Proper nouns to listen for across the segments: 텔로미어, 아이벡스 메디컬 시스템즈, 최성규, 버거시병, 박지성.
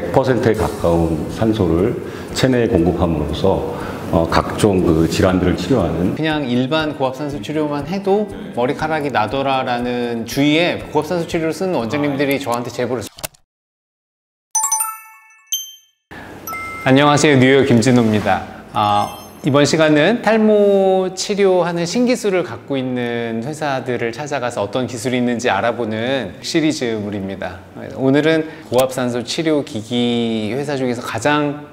100%에 가까운 산소를 체내에 공급함으로써 각종 그 질환들을 치료하는, 그냥 일반 고압산소 치료만 해도 머리카락이 나더라라는 주의에 고압산소 치료를 쓰는 원장님들이 저한테 제보를. 안녕하세요, 뉴욕 김진호입니다. 이번 시간은 탈모 치료하는 신기술을 갖고 있는 회사들을 찾아가서 어떤 기술이 있는지 알아보는 시리즈물입니다. 오늘은 고압산소 치료 기기 회사 중에서 가장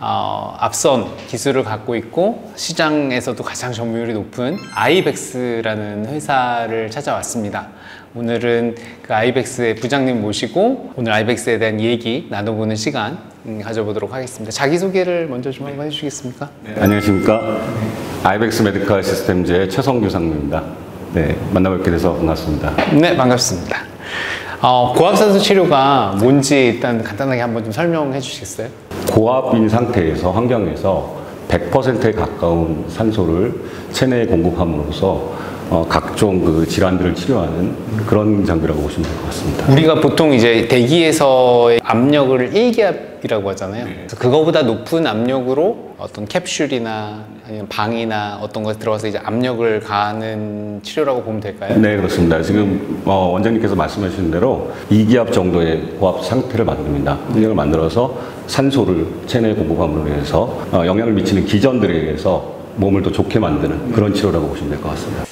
앞선 기술을 갖고 있고 시장에서도 가장 점유율이 높은 아이벡스라는 회사를 찾아왔습니다. 오늘은 그 아이벡스의 부장님 모시고 오늘 아이벡스에 대한 얘기 나눠보는 시간 가져보도록 하겠습니다. 자기소개를 먼저 좀 한번 해주시겠습니까? 네. 안녕하십니까. 아이벡스 메디컬 시스템즈의 최성규 상무입니다. 네, 만나뵙게 돼서 반갑습니다. 네, 반갑습니다. 고압산소 치료가 뭔지 일단 간단하게 한번 좀 설명해 주시겠어요? 고압인 상태에서, 환경에서 100%에 가까운 산소를 체내에 공급함으로써 각종 그 질환들을 치료하는 그런 장비라고 보시면 될 것 같습니다. 우리가 보통 이제 대기에서의 압력을 1기압이라고 하잖아요. 네. 그래서 그거보다 높은 압력으로 어떤 캡슐이나 아니면 방이나 어떤 것에 들어가서 이제 압력을 가하는 치료라고 보면 될까요? 네, 그렇습니다. 지금 원장님께서 말씀해 주신 대로 2기압 정도의 고압 상태를 만듭니다. 이걸 만들어서 산소를 체내에 공급함으로 해서 영향을 미치는 기전들에 의해서 몸을 더 좋게 만드는 그런 치료라고 보시면 될 것 같습니다.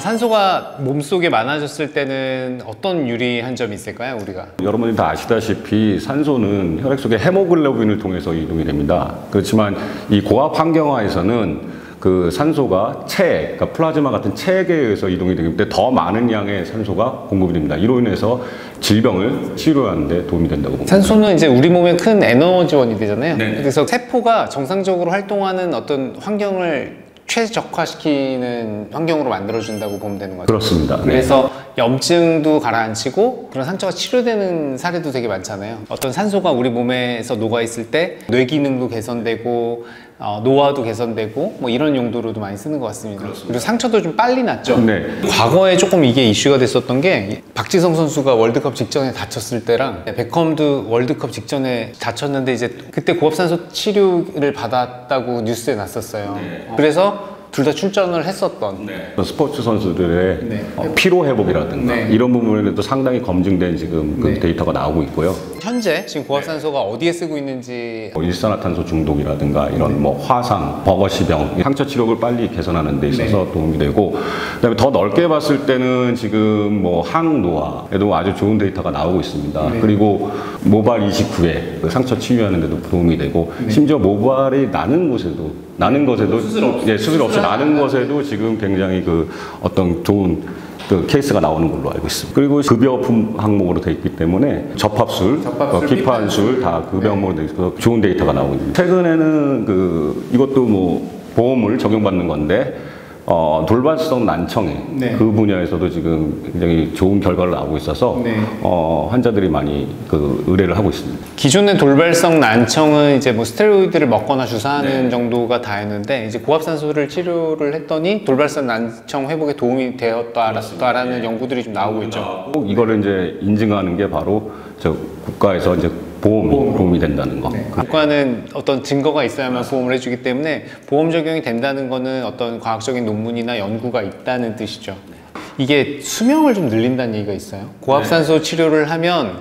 산소가 몸속에 많아졌을 때는 어떤 유리한 점이 있을까요, 우리가? 여러분이 다 아시다시피 산소는 혈액 속의 헤모글로빈을 통해서 이동이 됩니다. 그렇지만 이 고압 환경화에서는 그 산소가 체액, 그러니까 플라즈마 같은 체액에 의해서 이동이 되기 때문에 더 많은 양의 산소가 공급이 됩니다. 이로 인해서 질병을 치료하는 데 도움이 된다고 봅니다. 산소는 이제 우리 몸의 큰 에너지원이 되잖아요. 네네. 그래서 세포가 정상적으로 활동하는 어떤 환경을 최적화시키는 환경으로 만들어준다고 보면 되는 거죠. 그렇습니다. 그래서 네. 염증도 가라앉히고 그런 상처가 치료되는 사례도 되게 많잖아요. 어떤 산소가 우리 몸에서 녹아있을 때 뇌기능도 개선되고 노화도 개선되고 뭐 이런 용도로도 많이 쓰는 것 같습니다. 그렇습니다. 그리고 상처도 좀 빨리 났죠. 네. 과거에 조금 이게 이슈가 됐었던 게 박지성 선수가 월드컵 직전에 다쳤을 때랑 베컴도 월드컵 직전에 다쳤는데 이제 그때 고압산소 치료를 받았다고 뉴스에 났었어요. 네. 그래서 둘 다 출전을 했었던 네. 스포츠 선수들의 네. 피로 회복이라든가 네. 이런 부분에도 상당히 검증된 지금 그 네. 데이터가 나오고 있고요. 현재 지금 고압산소가 네. 어디에 쓰고 있는지 일산화탄소 중독이라든가 이런 네. 뭐 화상, 버거시병, 상처 치료를 빨리 개선하는 데 있어서 네. 도움이 되고, 그다음에 더 넓게 봤을 때는 지금 뭐 항노화에도 아주 좋은 데이터가 나오고 있습니다. 네. 그리고 모발 이식후에 상처 치유하는 데도 도움이 되고 네. 심지어 모발이 나는 곳에도 수술 없이 나는 것에도 지금 굉장히 그 어떤 좋은 그 케이스가 나오는 걸로 알고 있습니다. 그리고 급여품 항목으로 되어 있기 때문에 접합술, 기판술 다 급여 항목으로 되어 있어서 좋은 데이터가 나오고 있습니다. 최근에는 그 이것도 뭐 보험을 적용받는 건데 돌발성 난청애 네. 그 분야에서도 지금 굉장히 좋은 결과를 나오고 있어서 네. 환자들이 많이 그 의뢰를 하고 있습니다. 기존의 돌발성 난청은 이제 뭐 스테로이드를 먹거나 주사하는 네. 정도가 다였는데 이제 고압산소를 치료를 했더니 돌발성 난청 회복에 도움이 되었다라는 네. 연구들이 좀 나오고 있죠. 이거를 이제 인증하는 게 바로 저 국가에서 이제 보험이 된다는 거. 네. 국가는 어떤 증거가 있어야만 보험을 해주기 때문에 보험 적용이 된다는 거는 어떤 과학적인 논문이나 연구가 있다는 뜻이죠. 이게 수명을 좀 늘린다는 얘기가 있어요. 고압산소 네. 치료를 하면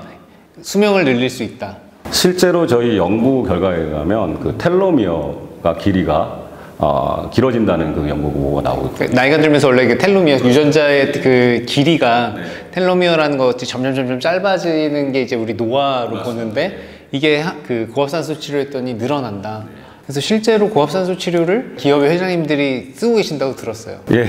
수명을 늘릴 수 있다. 실제로 저희 연구 결과에 의하면 그 텔로미어가 길이가 길어진다는 그 연구 보고가 나오고 있고, 나이가 들면서 원래 그 텔로미어 유전자의 그 길이가 네. 텔로미어라는 것이 점점 짧아지는 게 이제 우리 노화로 맞습니다. 보는데 이게 그 고압산소 치료했더니 늘어난다. 네. 그래서 실제로 고압산소 치료를 기업의 회장님들이 쓰고 계신다고 들었어요. 예,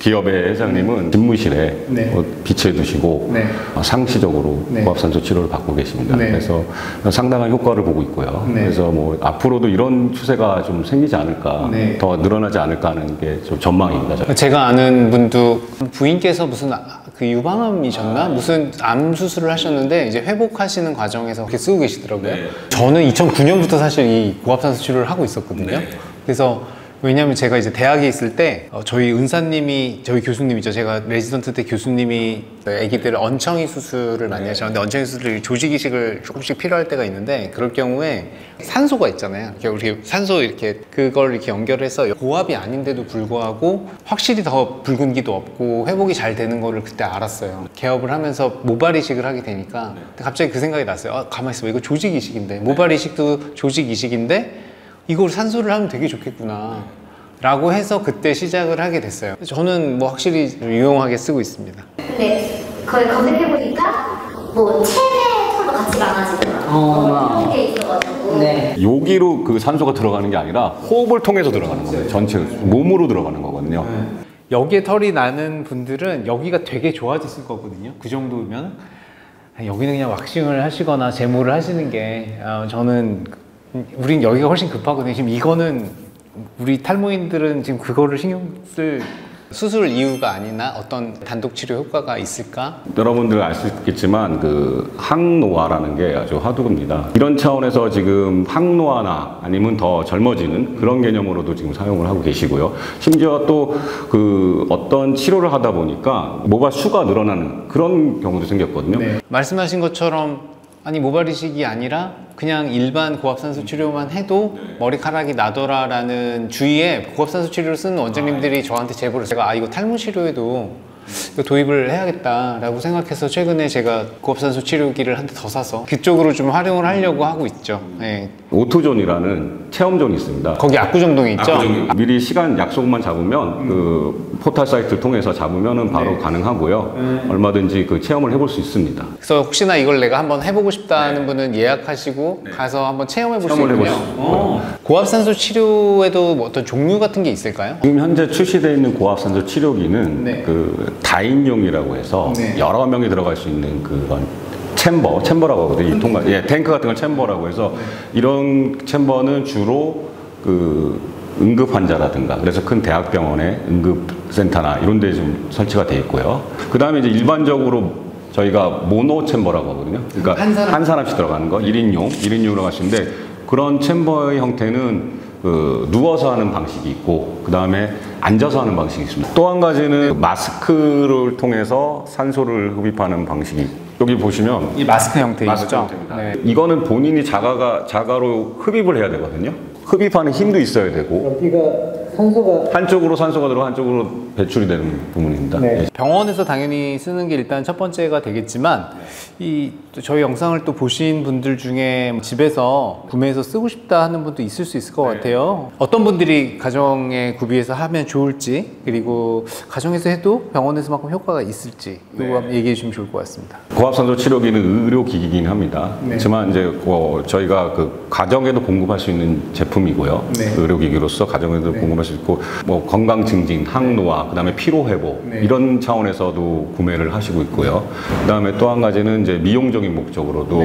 기업의 회장님은 집무실에 네. 비치해 두시고 네. 상시적으로 네. 고압산소 치료를 받고 계십니다. 네. 그래서 상당한 효과를 보고 있고요. 네. 그래서 뭐 앞으로도 이런 추세가 좀 생기지 않을까, 네. 더 늘어나지 않을까 하는 게 좀 전망입니다. 저는. 제가 아는 분도 부인께서 무슨 그 유방암이셨나? 무슨 암 수술을 하셨는데 이제 회복하시는 과정에서 그렇게 쓰고 계시더라고요. 네. 저는 2009년부터 사실 이 고압산소 치료를 하고 있었거든요. 네. 그래서 왜냐면 제가 이제 대학에 있을 때 저희 은사님이, 저희 교수님이죠, 제가 레지던트 때 교수님이 애기들을 언청이 수술을 많이 하셨는데, 언청이 수술이 조직 이식을 조금씩 필요할 때가 있는데, 그럴 경우에 산소가 있잖아요. 이렇게 산소 이렇게 그걸 이렇게 연결해서 고압이 아닌데도 불구하고 확실히 더 붉은기도 없고 회복이 잘 되는 거를 그때 알았어요. 개업을 하면서 모발 이식을 하게 되니까 갑자기 그 생각이 났어요. 아, 가만히 있어, 이거 조직 이식인데, 모발 이식도 조직 이식인데 이걸 산소를 하면 되게 좋겠구나 라고 해서 그때 시작을 하게 됐어요. 저는 뭐 확실히 유용하게 쓰고 있습니다. 근데 그걸 검색해보니까 뭐 체내 털도 같이 많아지더라고요. 그런 게 있어가지고 여기로 그 산소가 들어가는 게 아니라 호흡을 통해서 들어가는 거예요. 전체 몸으로 들어가는 거거든요. 여기에 털이 나는 분들은 여기가 되게 좋아졌을 거거든요. 그 정도면 여기는 그냥 왁싱을 하시거나 제모를 하시는 게, 저는 우린 여기가 훨씬 급하거든요. 지금 이거는 우리 탈모인들은 지금 그거를 신경 쓸 수술 이유가 아니나 어떤 단독 치료 효과가 있을까? 여러분들 알 수 있겠지만 그 항노화라는 게 아주 화두입니다. 이런 차원에서 지금 항노화나 아니면 더 젊어지는 그런 개념으로도 지금 사용을 하고 계시고요. 심지어 또 그 어떤 치료를 하다 보니까 모발 수가 늘어나는 그런 경우도 생겼거든요. 말씀하신 것처럼 아니 모발 이식이 아니라 그냥 일반 고압산소 치료만 해도 머리카락이 나더라 라는 주의에 고압산소 치료를 쓰는 원장님들이 저한테 제보를, 제가 이거 탈모 치료에도 이거 도입을 해야겠다 라고 생각해서 최근에 제가 고압산소 치료기를 한 대 더 사서 그쪽으로 좀 활용을 하려고 하고 있죠. 오토존이라는 체험존이 있습니다. 거기 압구정동에 있죠? 압구정동. 미리 시간 약속만 잡으면 그 포털 사이트를 통해서 잡으면 바로 가능하고요. 얼마든지 그 체험을 해볼 수 있습니다. 그래서 혹시나 이걸 내가 한번 해보고 싶다는 분은 예약하시고 가서 한번 체험해볼 수 있군요. 고압산소 치료에도 뭐 어떤 종류 같은 게 있을까요? 지금 현재 출시되어 있는 고압산소 치료기는 그 다인용이라고 해서 여러 명이 들어갈 수 있는 그런 챔버라고 하거든요. 이 통과, 탱크 같은 걸 챔버라고 해서, 이런 챔버는 주로 그 응급 환자라든가, 그래서 큰 대학병원의 응급센터나 이런 데 좀 설치가 돼 있고요. 그 다음에 이제 일반적으로 저희가 모노 챔버라고 하거든요. 그러니까 한 사람씩 들어가는 거, 1인용으로 가시는데, 그런 챔버의 형태는 그 누워서 하는 방식이 있고, 그 다음에 앉아서 하는 방식이 있습니다. 또 한 가지는 마스크를 통해서 산소를 흡입하는 방식이, 여기 보시면 이 마스크 형태이죠. 이거는 본인이 자가로 흡입을 해야 되거든요. 흡입하는 힘도 있어야 되고, 여기가 산소가 한쪽으로 들어가 한쪽으로 배출이 되는 부분입니다. 병원에서 당연히 쓰는 게 일단 첫 번째가 되겠지만, 이 저희 영상을 또 보신 분들 중에 집에서 구매해서 쓰고 싶다 하는 분도 있을 수 있을 것 같아요. 어떤 분들이 가정에 구비해서 하면 좋을지, 그리고 가정에서 해도 병원에서만큼 효과가 있을지 이거 얘기해 주시면 좋을 것 같습니다. 고압산소 치료기는 의료기기긴 합니다. 하지만 이제 저희가 그 가정에도 공급할 수 있는 제품이고요. 의료기기로서 가정에도 공급할 수 있고, 뭐 건강 증진, 항노화, 그다음에 피로 회복 이런 차원에서도 구매를 하시고 있고요. 그다음에 또 한 가지는 이제 미용적인 목적으로도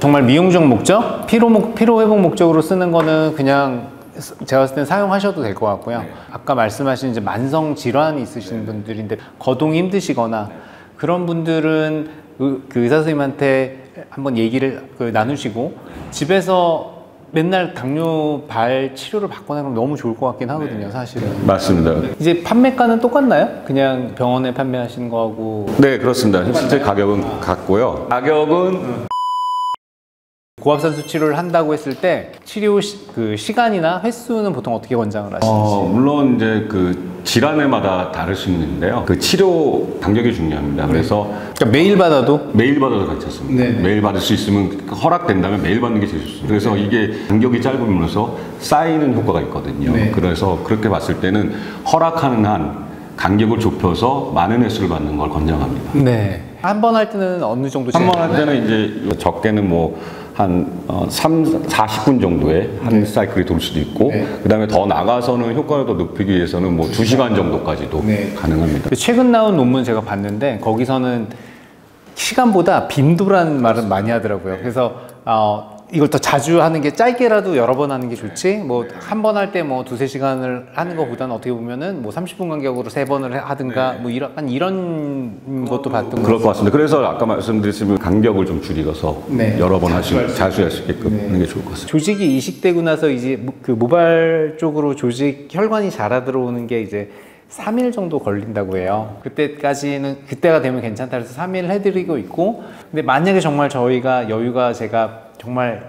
정말 미용적 목적, 피로 회복 목적으로 쓰는 거는 그냥 제가 봤을 땐 사용하셔도 될 것 같고요. 아까 말씀하신 이제 만성 질환이 있으신 분들인데 거동이 힘드시거나 그런 분들은 그 의사 선생님한테 한번 얘기를 나누시고, 집에서 맨날 당뇨발 치료를 받거나 그러면 너무 좋을 것 같긴 하거든요. 사실은 맞습니다. 이제 판매가는 똑같나요? 그냥 병원에 판매하시는 거하고? 네, 그렇습니다. 실제 가격은 같고요. 가격은 고압산소 치료를 한다고 했을 때 치료 시간이나 횟수는 보통 어떻게 권장을 하시는지? 물론 이제 그 질환에마다 다를 수 있는데요. 그 치료 간격이 중요합니다. 그래서 그러니까 매일 받아도? 매일 받아도 괜찮습니다. 매일 받을 수 있으면, 허락된다면 매일 받는 게 제일 좋습니다. 그래서 이게 간격이 짧으면서 쌓이는 효과가 있거든요. 그래서 그렇게 봤을 때는 허락하는 한 간격을 좁혀서 많은 횟수를 받는 걸 권장합니다. 한 번 할 때는 어느 정도? 한 번 할 때는 이제 적게는 뭐 한 40분 정도에 한 사이클이 돌 수도 있고, 그 다음에 더 나가서는 효과를 더 높이기 위해서는 뭐 2시간 정도까지도 가능합니다. 최근 나온 논문 제가 봤는데 거기서는 시간보다 빈도라는 말을 많이 하더라고요. 그래서 이걸 더 자주 하는 게 짧게라도 여러 번 하는 게 좋지, 뭐 한 번 할 때 뭐 2~3시간을 하는 것보다는 어떻게 보면은 뭐 30분 간격으로 3번을 하든가 뭐 이런 것도 봤던 그럴 것 같습니다. 그래서 아까 말씀드렸지만 간격을 좀 줄여서 여러 번 자주 할 수 있게끔 하는 게 좋을 것 같습니다. 조직이 이식되고 나서 이제 그 모발 쪽으로 조직 혈관이 자라 들어오는 게 이제 3일 정도 걸린다고 해요. 그때까지는, 그때가 되면 괜찮다 그래서 3일 해드리고 있고, 근데 만약에 정말 저희가 여유가, 제가 정말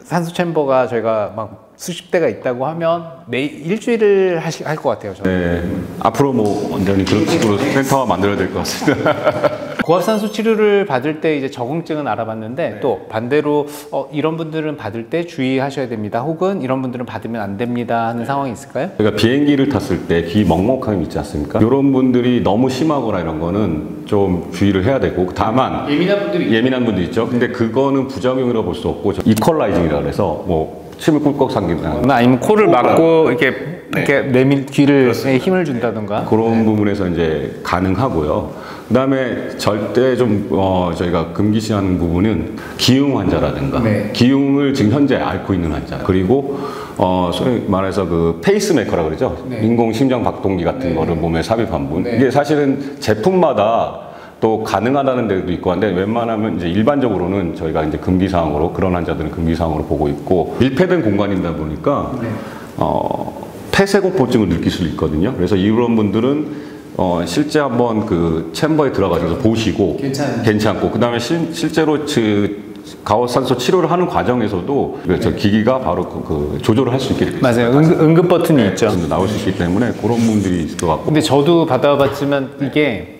산소 챔버가 저희가 막 수십 대가 있다고 하면 매일 일주일을 할 것 같아요, 저는. 네, 앞으로 뭐 완전히 그런 식으로 센터 만들어야 될 것 같습니다. 고압산소 치료를 받을 때 이제 적응증은 알아봤는데, 또 반대로 이런 분들은 받을 때 주의하셔야 됩니다, 혹은 이런 분들은 받으면 안 됩니다 하는 상황이 있을까요? 그러니까 비행기를 탔을 때 귀 먹먹함이 있지 않습니까? 이런 분들이 너무 심하거나 이런 거는 좀 주의를 해야 되고, 다만 예민한 분들이 있죠. 근데 그거는 부작용이라고 볼 수 없고, 이퀄라이징이라고 해서 뭐 침을 꿀꺽 삼긴다거나 아니면 코를 막고 이렇게 내밀 귀를 힘을 준다던가 그런 부분에서 이제 가능하고요. 그 다음에 절대 좀 저희가 금기시하는 부분은 기흉 환자라든가 기흉을 지금 현재 앓고 있는 환자, 그리고 소위 말해서 그 페이스메이커라고 그러죠. 인공 심장 박동기 같은 거를 몸에 삽입한 분, 이게 사실은 제품마다 또 가능하다는 데도 있고 한데, 웬만하면 이제 일반적으로는 저희가 이제 금기사항으로, 그런 환자들은 금기사항으로 보고 있고, 밀폐된 공간이다 보니까 폐쇄공포증을 느낄 수 있거든요. 그래서 이런 분들은 실제 한번 그 챔버에 들어가셔서 보시고 괜찮고, 그 다음에 실제로 고압산소 치료를 하는 과정에서도 저 기기가 바로 그 조절을 할 수 있게 됩니다. 맞아요. 응급 버튼이 있죠. 나올 수 있기 때문에 그런 분들이 있을 것 같고. 근데 저도 받아봤지만 이게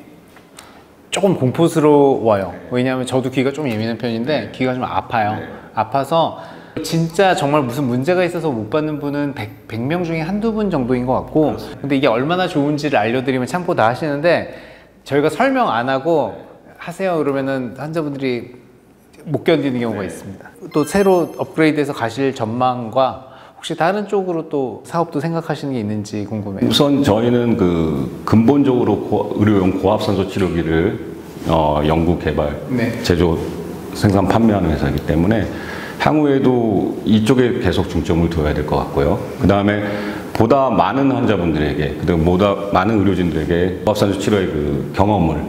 조금 공포스러워요. 왜냐하면 저도 귀가 좀 예민한 편인데 귀가 좀 아파요. 아파서 진짜 정말 무슨 문제가 있어서 못 받는 분은 100명 중에 한두 분 정도인 것 같고, 근데 이게 얼마나 좋은지를 알려드리면 참고 다 하시는데, 저희가 설명 안 하고 하세요 그러면은 환자분들이 못 견디는 경우가 있습니다. 또 새로 업그레이드해서 가실 전망과 혹시 다른 쪽으로 또 사업도 생각하시는 게 있는지 궁금해요. 우선 저희는 그 근본적으로 의료용 고압산소 치료기를 연구 개발, 제조, 생산, 판매하는 회사이기 때문에 향후에도 이쪽에 계속 중점을 둬야 될 것 같고요. 그 다음에 보다 많은 환자분들에게, 그리고 보다 많은 의료진들에게 고압산소 치료의 그 경험을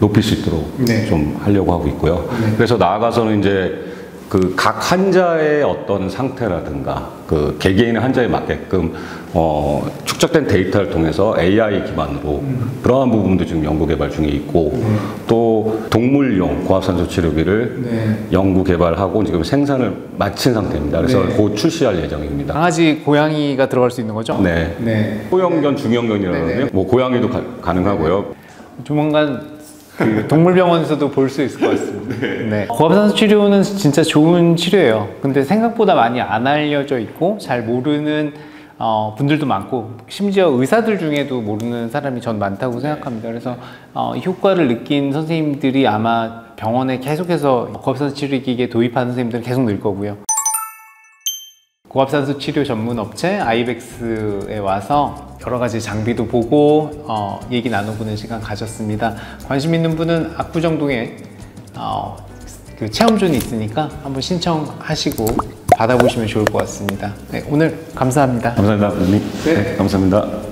높일 수 있도록 좀 하려고 하고 있고요. 그래서 나아가서는 이제 그 각 환자의 어떤 상태라든가 그 개개인의 환자에 맞게끔 축적된 데이터를 통해서 AI 기반으로 그러한 부분도 지금 연구 개발 중에 있고, 또 동물용 고압산소 치료기를 연구 개발하고 지금 생산을 마친 상태입니다. 그래서 곧 출시할 예정입니다. 강아지, 고양이가 들어갈 수 있는 거죠? 네. 소형견, 중형견이라고 하면 뭐 고양이도 가능하고요. 조만간 그 동물병원에서도 볼 수 있을 것 같습니다. 고압산소 치료는 진짜 좋은 치료예요. 근데 생각보다 많이 안 알려져 있고 잘 모르는 분들도 많고, 심지어 의사들 중에도 모르는 사람이 전 많다고 생각합니다. 그래서 효과를 느낀 선생님들이 아마 병원에 계속해서 고압산소 치료기기에 도입하는 선생님들은 계속 늘 거고요. 고압산소 치료 전문 업체 아이벡스에 와서 여러 가지 장비도 보고 얘기 나눠보는 시간 가졌습니다. 관심 있는 분은 압구정동에 그 체험존이 있으니까 한번 신청하시고 받아보시면 좋을 것 같습니다. 오늘 감사합니다. 감사합니다. 네, 감사합니다.